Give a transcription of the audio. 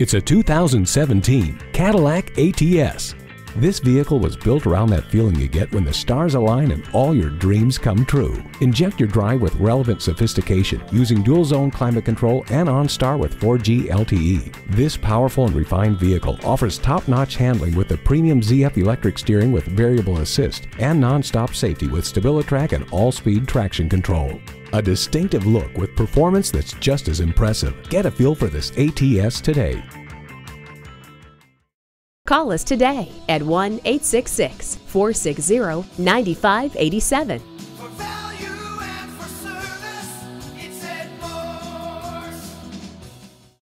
It's a 2017 Cadillac ATS. This vehicle was built around that feeling you get when the stars align and all your dreams come true. Inject your drive with relevant sophistication using dual-zone climate control and OnStar with 4G LTE. This powerful and refined vehicle offers top-notch handling with the premium ZF electric steering with variable assist and non-stop safety with Stabilitrak and all-speed traction control. A distinctive look with performance that's just as impressive. Get a feel for this ATS today. Call us today at 1-866-460-9587.